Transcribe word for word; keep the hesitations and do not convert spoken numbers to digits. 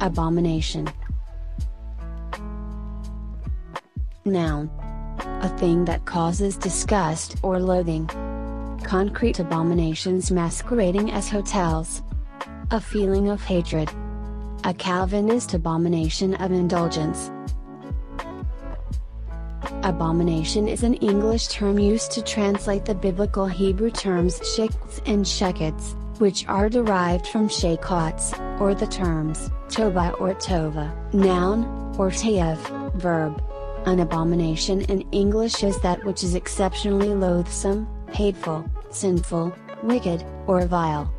Abomination. Noun. A thing that causes disgust or loathing. Concrete abominations masquerading as hotels. A feeling of hatred. A Calvinist abomination of indulgence. Abomination is an English term used to translate the biblical Hebrew terms shikts and shekets, which are derived from shekots, or the terms tova or tova, noun, or tev, verb. An abomination in English is that which is exceptionally loathsome, hateful, sinful, wicked, or vile.